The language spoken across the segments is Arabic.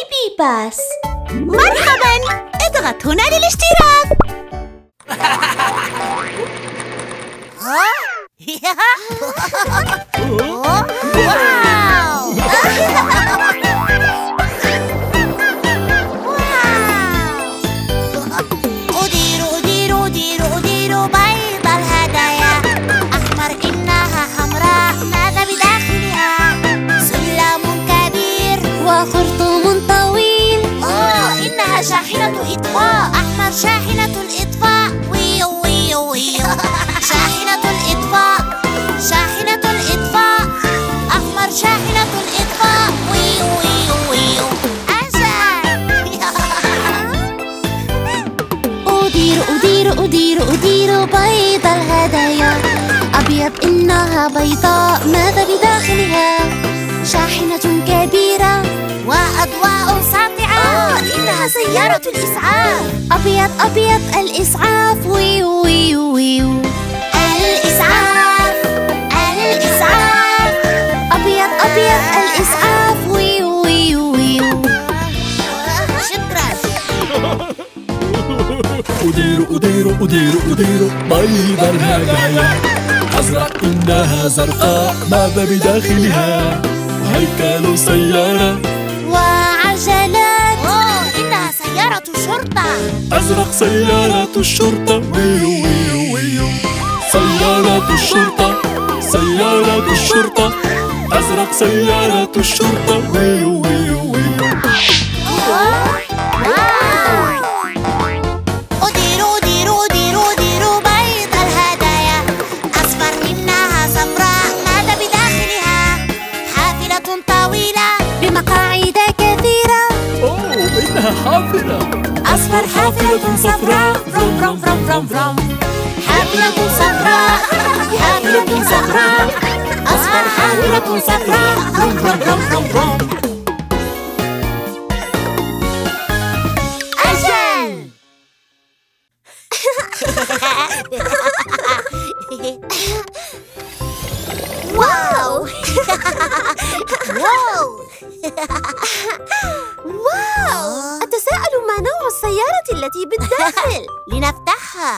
بيبي باس. مرحباً، اضغط هنا للاشتراك. واو. أدير بيض الهدايا، أحمر إنها حمراء، ماذا بداخلها؟ سلم كبير وخرطوم طويل. إنها شاحنة إطفاء، أحمر شاحنة الإطفاء. ويو ويو ويو. شاحنة الإطفاء، شاحنة الإطفاء، أحمر شاحنة الإطفاء. ويو ويو ويو. أدير بيض الهدايا، أبيض إنها بيضاء، ماذا بداخلها؟ شاحنة كبيرة وأضواء ساطعة. إنها سيارة الإسعاف، أبيض الإسعاف. ويو ويو ويو. الإسعاف، الإسعاف، أبيض الإسعاف. ويو ويو ويو. شكرا. أدير بيض الهدايا، أزرق إنها زرقاء، ماذا بداخلها؟ هيكل سيارة وعجلات. إنها سيارة شرطة، أزرق سيارة الشرطة. ويو ويو ويو. سيارة الشرطة، سيارة الشرطة، أزرق سيارة الشرطة. ويو ويو ويو. حافلة، أصفر حافلة صفراء، فروم فروم فروم فروم فروم. حافلة صفراء، حافلة صفراء، أصفر حافلة صفراء، فروم فروم فروم فروم فروم. أجل. واو واو واو. أتساءل ما نوع السيارة التي بالداخل. لنفتحها.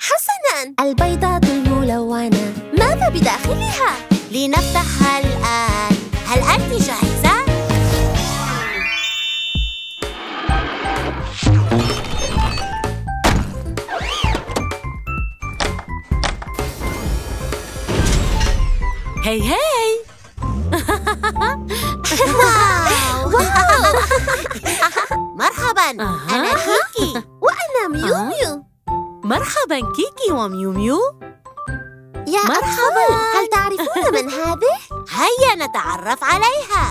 حسناً، البيضة الملونة، ماذا بداخلها؟ لنفتحها الآن. هل أنت جاهزة؟ هاي هاي. واو واو. مرحباً، أنا كيكي. وأنا ميوميو. مرحباً كيكي وميوميو. يا مرحباً، هل تعرفون من هذه؟ هيا نتعرف عليها.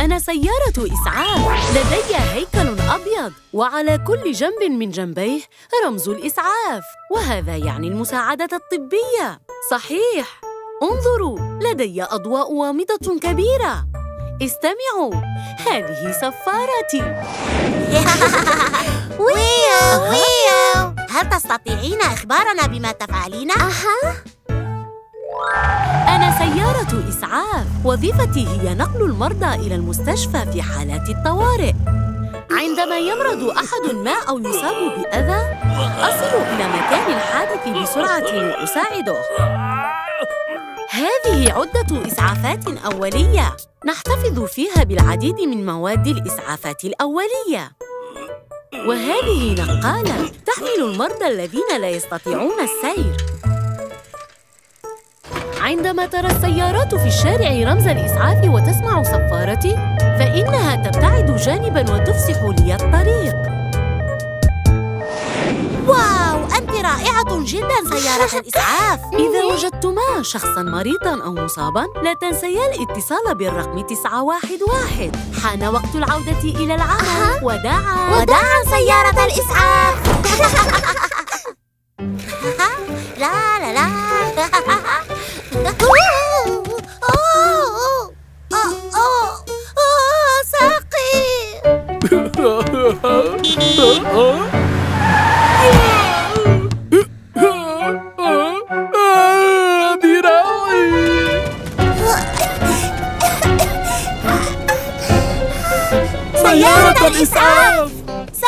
أنا سيارة إسعاف، لدي هيكل أبيض، وعلى كل جنب من جنبيه رمز الإسعاف، وهذا يعني المساعدة الطبية. صحيح. انظروا، لدي أضواء وامضة كبيرة. استمعوا، هذه صفارتي. ويو ويو. هل تستطيعين إخبارنا بما تفعلين؟ أنا سيارة إسعاف، وظيفتي هي نقل المرضى إلى المستشفى في حالات الطوارئ. عندما يمرض أحد ما أو يصاب بأذى، أصل إلى مكان الحادث بسرعة وأساعده. هذه عدة إسعافات أولية، نحتفظ فيها بالعديد من مواد الإسعافات الأولية. وهذه نقالة تحمل المرضى الذين لا يستطيعون السير. عندما ترى السيارات في الشارع رمز الإسعاف وتسمع صفارتي، فإنها تبتعد جانباً وتفسح لي الطريق. واو، أنت رائعة جداً سيارة الإسعاف. إذا وجدتما شخصاً مريضاً أو مصاباً، لا تنسيا الاتصال بالرقم 911. حان وقت العودة إلى العمل. وداعاً وداعاً سيارة الإسعاف. لا لا لا. ساقي. ذراعي. سيارة الإسعاف!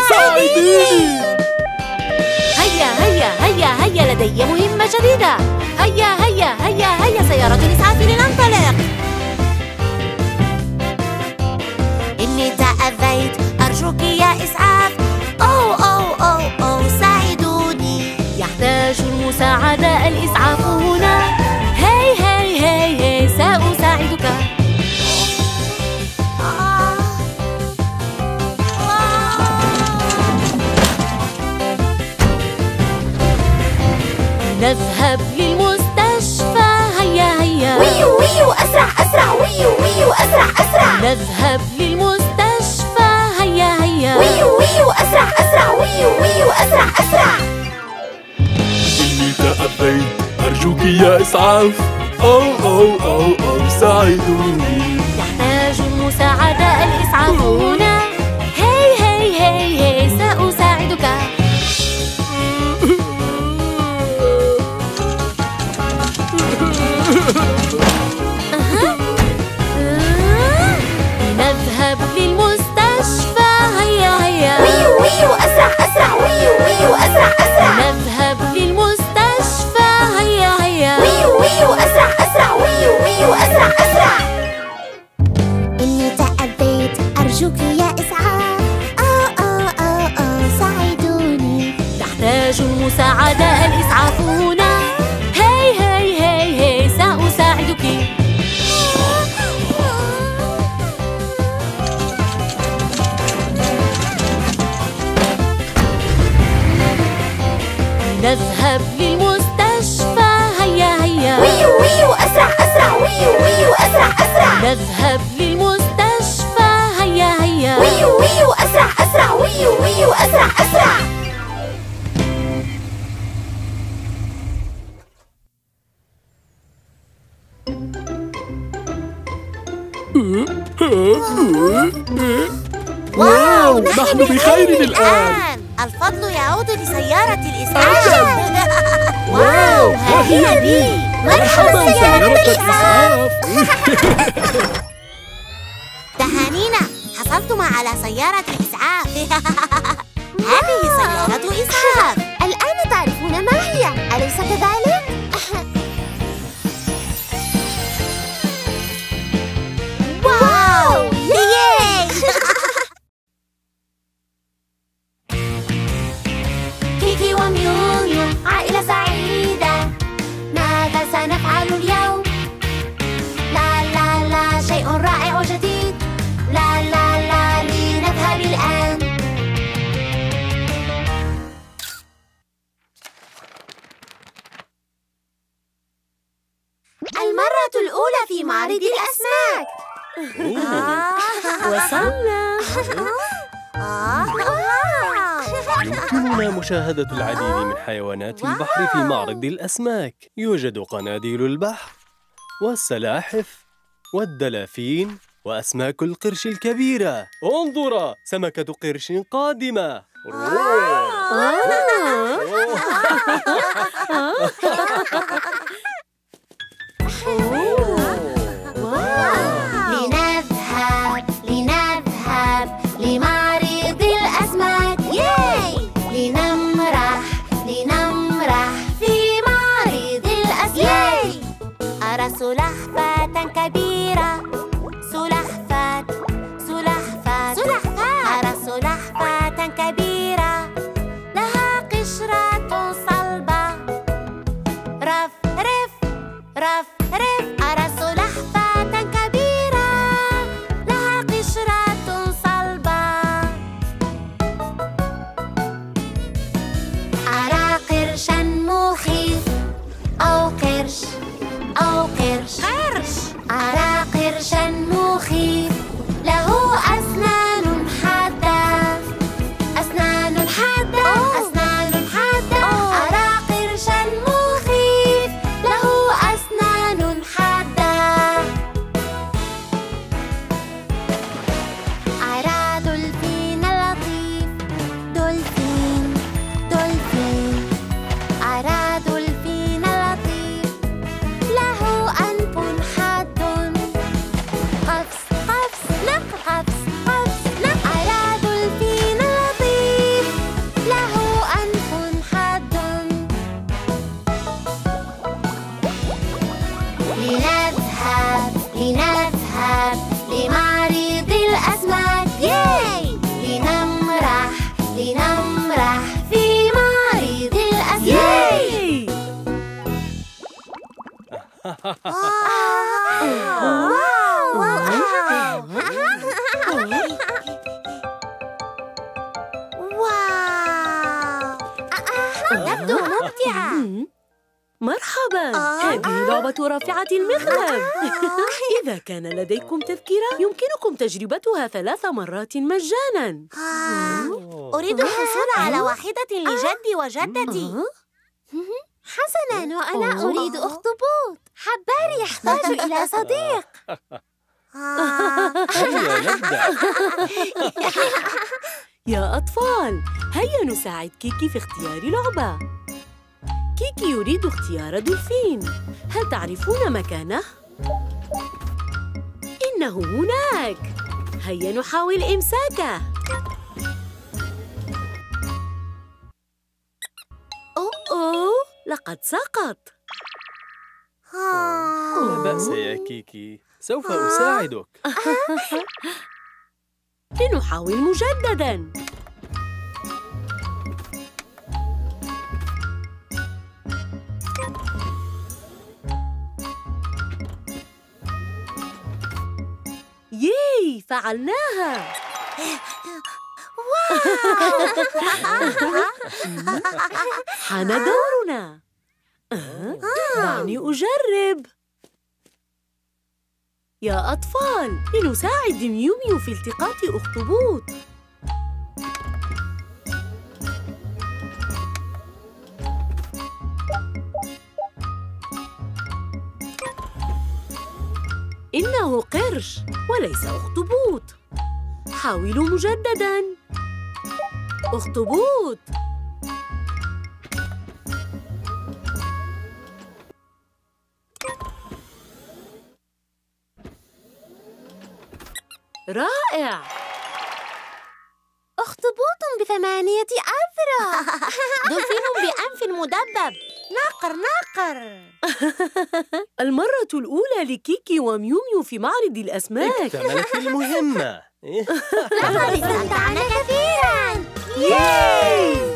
ساعديني! هيا هيا هيا هيا، لدي مهمة جديدة! هيا هيا هيا هيا سيارة الإسعاف، لننطلق! إني تأذيت، أرجوك يا إسعاف! أو أو أو أو ساعدوني! يحتاج المساعدة الإسعاف هنا! هاي هاي هاي هاي، سأساعدك! نذهب للمستشفى، هيا هيا ويو ويو، أسرع أسرع ويو ويو، أسرع أسرع، نذهب للمستشفى، هيا هيا ويو ويو، أسرع أسرع ويو ويو، أسرع أسرع. إني تأبيت، أرجوك يا إسعاف، أو أو أو أو ساعدوني، يحتاج المساعدة الإسعاف هنا، هاي هاي هاي هاي سأساعدك. نذهب للمستشفى، هيا هيا ويو ويو، أسرع أسرع ويو ويو، أسرع أسرع، نذهب للمستشفى، هيا هيا ويو ويو، أسرع أسرع ويو ويو، أسرع أسرع. إني تأبيت، أرجوك يا إسعاف، أو أو أو أو ساعدوني، تحتاج المساعدة الإسعاف هنا، هاي هاي هاي هاي سأساعدك. نذهب للمستشفى، هيا هيا ويو ويو، أسرع أسرع ويو ويو، أسرع أسرع، نذهب للمستشفى، هيا هيا ويو ويو، أسرع أسرع ويو ويو، أسرع أسرع. واو، نحن بخير الآن، الفضل يعود لسيارة الإسعاف. واو، ها هي بي، مرحبا سيارة الإسعاف. تهانينا، حصلتما على سيارة إسعاف. هذه سيارة إسعاف، الآن تعرفون ما هي، أليس كذلك؟ واو، ياي. كيكي وميوميو عائلة سعيدة، ماذا سنفعل اليوم؟ لا لا لا، شيء رائع وجديد، لا لا لا، لنذهب الآن. المرة الأولى في معرض الأسماك. وصلنا. يمكننا مشاهدة العديد من حيوانات البحر في معرض الأسماك. يوجد قناديل البحر والسلاحف والدلافين وأسماك القرش الكبيرة. انظرا، سمكة قرش قادمة. لنذهب لمعرض الأسماك. ياي! لنمرح في معرض الأسماك. ياي! أرى سلحفاة كبيرة، سلحفاة، أرى سلحفاة كبيرة، لها قشرة صلبة، رف رف رف رف، أرى تبدو ممتعة. مرحبا، هذه لعبة رافعة المخرب. إذا كان لديكم تذكرة يمكنكم تجربتها 3 مرات مجانا. أريد الحصول على واحدة لجدي وجدتي. حسنا، وأنا أريد أخطبوط. حباري يحتاج إلى صديق. هيا نبدأ. يا أطفال، هيا نساعد كيكي في اختيار لعبة. كيكي يريد اختيار دولفين. هل تعرفون مكانه؟ إنه هناك. هيا نحاول إمساكه. أوه، لقد سقط. لا بأس يا كيكي، سوف أساعدك. لنحاول مجدداً. ياي، فعلناها. حان دورنا. دعني أجرب. يا أطفال، لنساعد ميوميو في التقاط أخطبوط. إنه قرش وليس أخطبوط. حاولوا مجدداً. أخطبوط. رائع. أخطبوط ب 8 أذرع. دولفين بأنف مدبب. ناقر ناقر. المرة الأولى لكيكي وميوميو في معرض الأسماك. اكتملت المهمة. لقد استمتعنا كثيرا. ياي!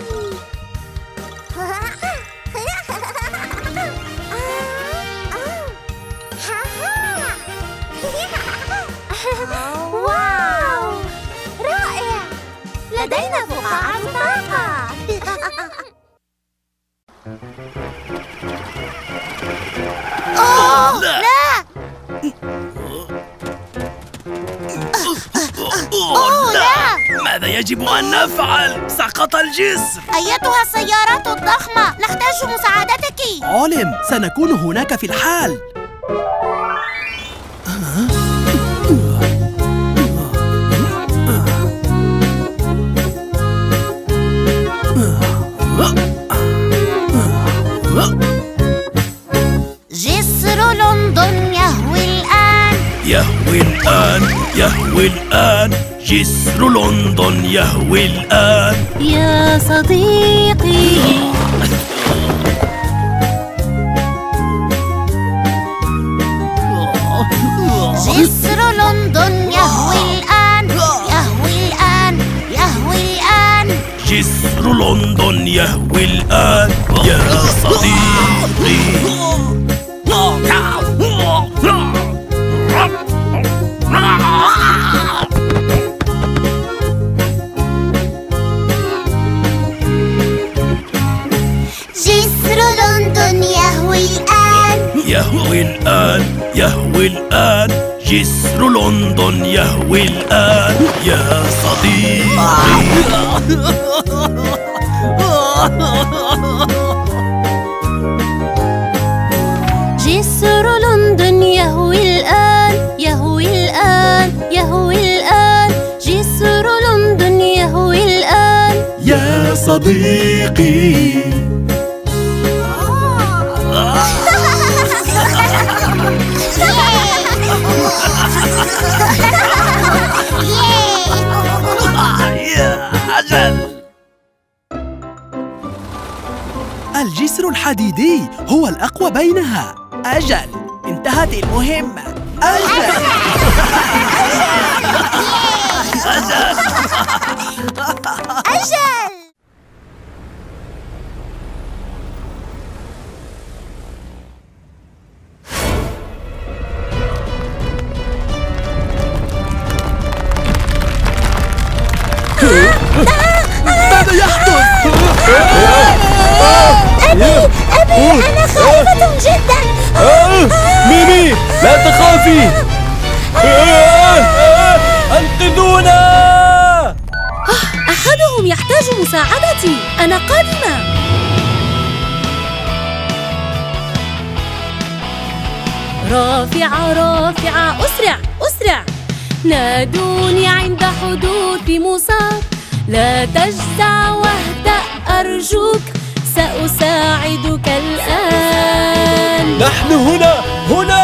واو، رائع. لدينا فقاعة طاقة. أوه لا! أوه لا! ماذا يجب أن نفعل؟ سقط الجسر. أيتها السيارات الضخمة، نحتاج مساعدتك. علم، سنكون هناك في الحال. جسر لندن يهوي الآن، يهوي الآن، يهوي الآن. جسر لندن يهوي الآن يا صديقي. جسر لندن يهوي الآن، يهوي الآن، يهوي الآن. جسر لندن يهوي الآن يا صديقي. جسر لندن يهوي الآن، يهوي الآن، يهوي الآن. جسر لندن يهوي الآن يا صديقي. جسر لندن يهوي الآن، يهوي الآن، يهوي الآن. جسر لندن يهوي الآن يا صديقي. يا أجل. الجسر الحديدي هو الأقوى بينها. أجل، انتهت المهمة. أجل. أجل. أجل. أبي أنا خائفة جدا. ميمي لا تخافي. أنقذونا. أحدهم يحتاج مساعدتي. أنا قادمة. رافعة رافعة أسرع أسرع. نادوني عند حدوث مصاب. لا تجزع واهدأ أرجوك، سأساعدك الآن. نحن هنا هنا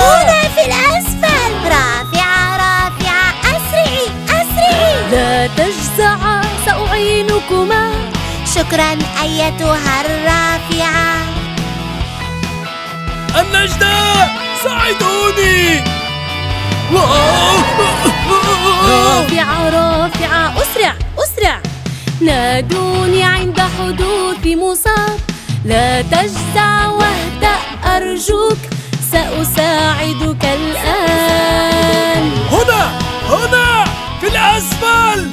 هنا في الأسفل. رافعة رافعة أسرعي أسرعي. لا تجزعا سأعينكما. شكرا أيتها الرافعة. النجدة ساعدوني. رافعة رافعة أسرع أسرع. نادوني عند حدوث مصاب. لا تجزع واهدأ أرجوك، سأساعدك الآن. هنا هنا في الأسفل.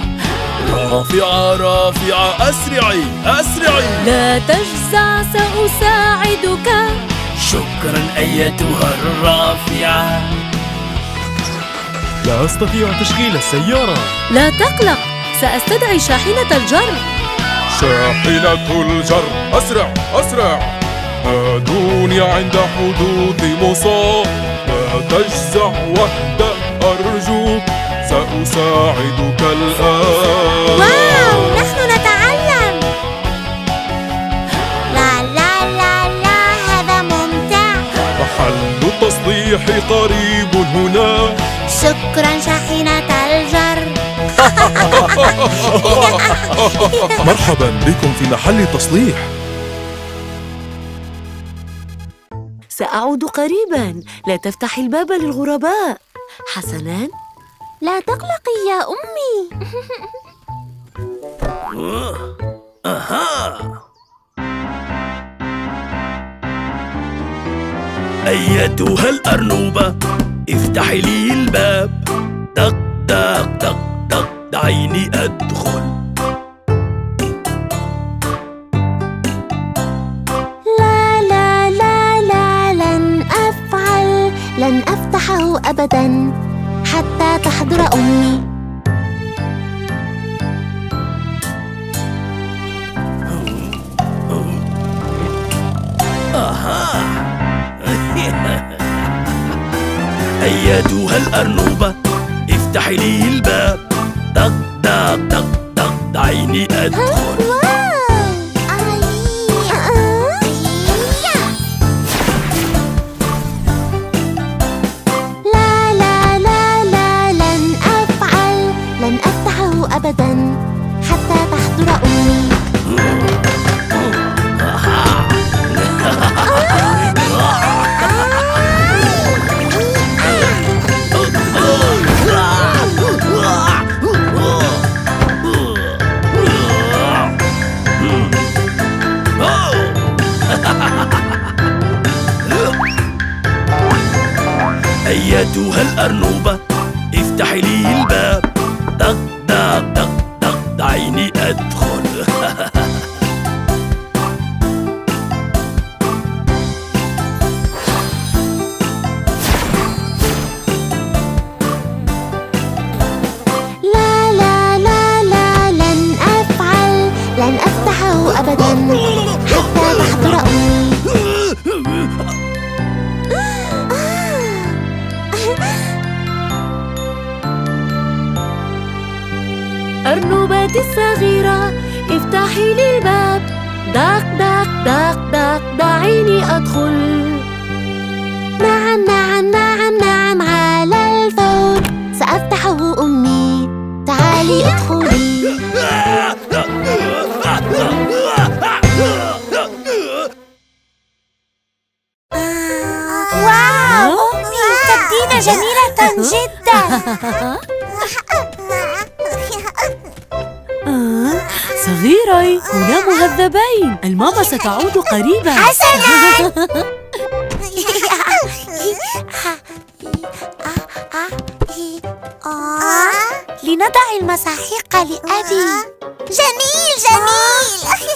رافعة رافعة أسرعي أسرعي. لا تجزع سأساعدك. شكراً أيتها الرافعة. لا أستطيع تشغيل السيارة. لا تقلق، سأستدعي شاحنة الجر. شاحنة الجر أسرع أسرع. نادوني عند حدوث مصاب. لا تجزع واهدأ أرجوك، سأساعدك الآن. واو، نحن نتعلم. لا لا لا لا، هذا ممتع. محل التصليح قريب هنا. شكراً شاحنة الجر. مرحباً بكم في محل تصليح. سأعود قريباً، لا تفتحي الباب للغرباء. حسناً، لا تقلقي يا أمي. أها، أيتها الأرنوبة، افتحي لي الباب. دق دق دق دق، دعيني أدخل. لا لا لا لا، لن أفعل، لن أفتحه أبداً حتى تحضر أمي. أيتها الأرنوبة، افتحي لي الباب. دق دق دق دق، دعيني أدخل. لا لا لا لا، لن أفعل، لن أفتحه أبدا حتى تحضر أمي. أيتها الأرنوبة، افتحي لي الباب. دق دق دق دق، دعيني أدخل. لا لا لا لا، لن أفعل، لن أفتحه أبدا حتى تحضر أمي. أرنوبتي الصغيرة، افتحي لي الباب. دق دق دق دق، دعيني أدخل. نعم نعم نعم نعم، على الفور سأفتحه أمي. تعالي ادخلي. واو أمي، تبدين جميلة جدا. صغيري، هنا مهذبين. الماما ستعود قريبا. حسنا. لنضع المساحيق لأبي. جميل جميل.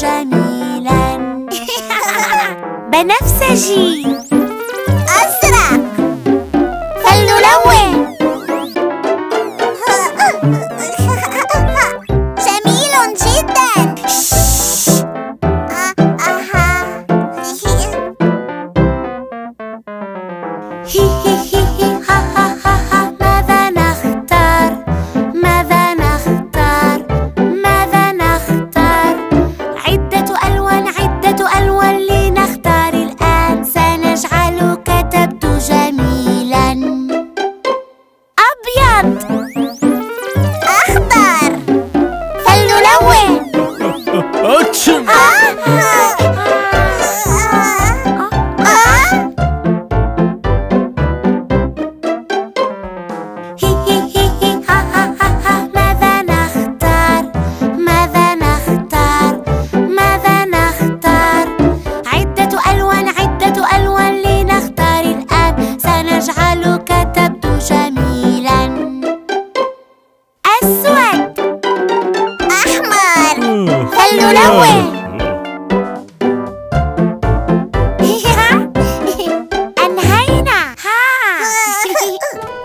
جميلا بنفسجي أزرق، فلنلون. جميل جدا.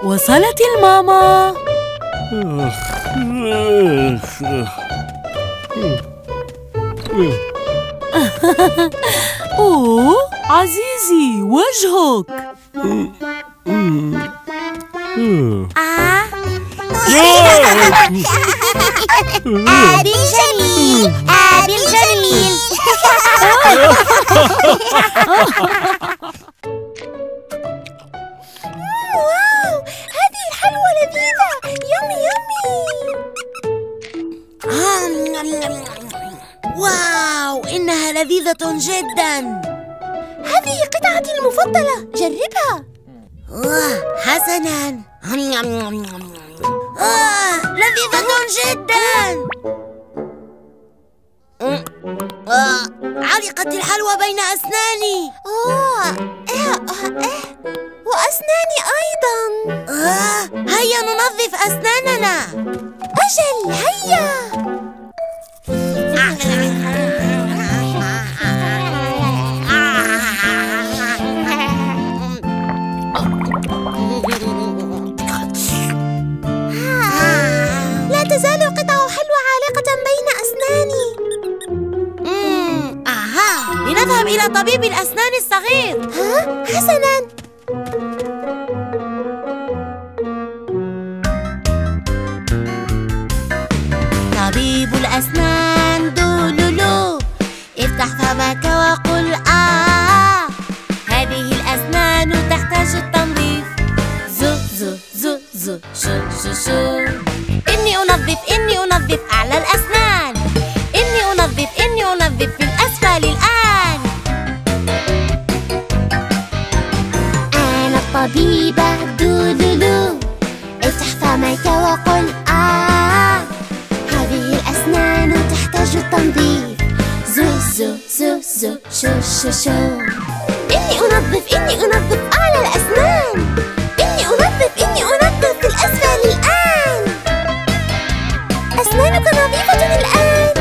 وصلت الماما. أوه عزيزي وجهك. أبي الجميل، أبي الجميل. واو، إنها لذيذة جداً. هذه قطعتي المفضلة، جربها. حسناً. لذيذة جداً. علقت الحلوى بين أسناني. وأسناني أيضاً. هيا ننظف أسناننا. أجل، هيا. لا تزال قطع حلوى عالقة بين أسناني. لنذهب إلى طبيب الأسنان الصغير. حسناً. طبيب الأسنان، افتح فمك وقل هذه الأسنان تحتاج التنظيف. زو زو زو زو شو شو شو. إني أنظف، إني أنظف أعلى الأسنان. إني أنظف، إني أنظف في الأسفل الآن. أنا الطبيبة دودولو، افتح فمك وقل هذه الأسنان تحتاج التنظيف. زو زو زو زو شو شو شو. إني أنظف، إني أنظف أعلى الأسنان. إني أنظف، إني أنظف في الأسفل الآن. أسنانك نظيفة الآن.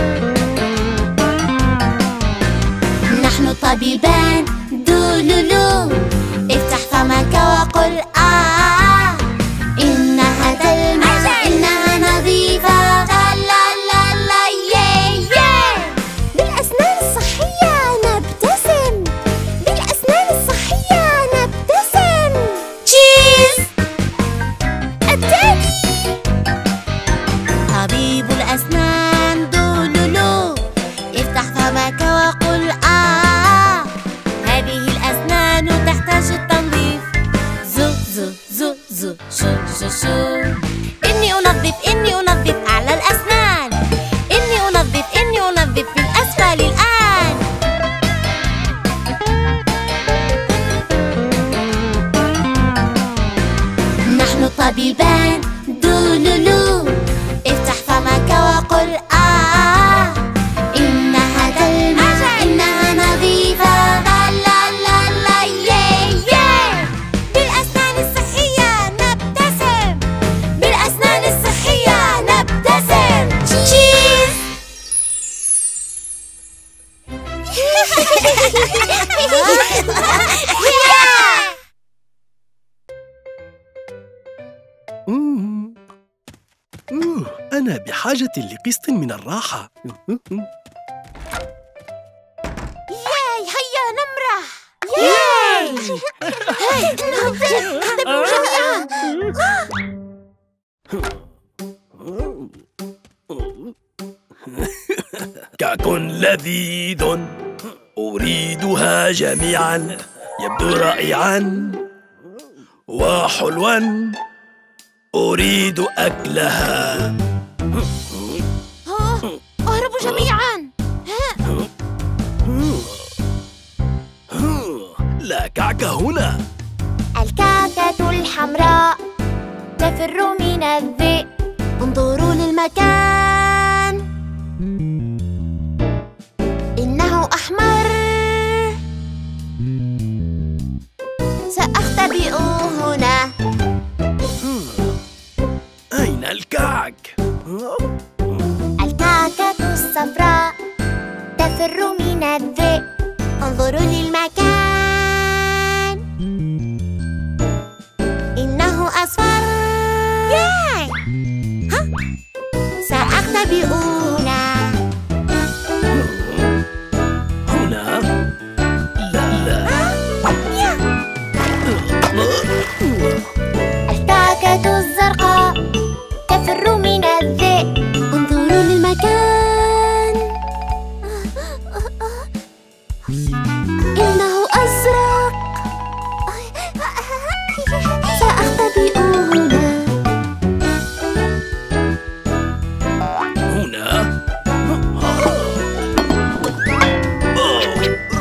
نحن الطبيبان دولولو، افتح فمك وقل إنها تلمع، إنها نظيفة. أنا بحاجة لقسط من الراحة. ياي، هيا نمرح. ياي. كعك لذيذ، أريدها جميعا. يبدو رائعا وحلوا، أريد أكلها. اهربوا جميعا. لا كعكة هنا. الكعكة الحمراء تفر من الذئب. انظروا للمكان، إنه أحمر. سأختبئه هنا. أين الكعك؟ الكعكة الصفراء تفر من الذئب. انظروا للمكان، إنه أصفر. ياي. سأختبئه هنا. هنا؟ لا لا. الكعكة الزرقاء تفر من الذئب. انظروا للمكان، إنه أزرق. سأختبئ هنا. هنا؟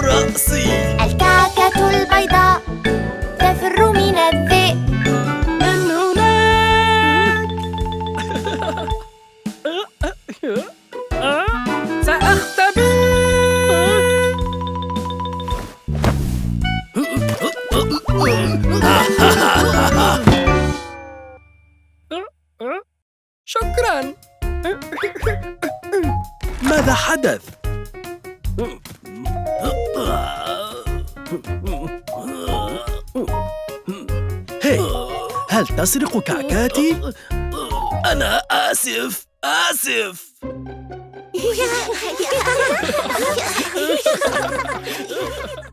رأسي. الكعكة البيضاء تفر من الذئب. شكراً. ماذا حدث؟ هاي، هل تسرق كعكاتي؟ أنا آسف، آسف.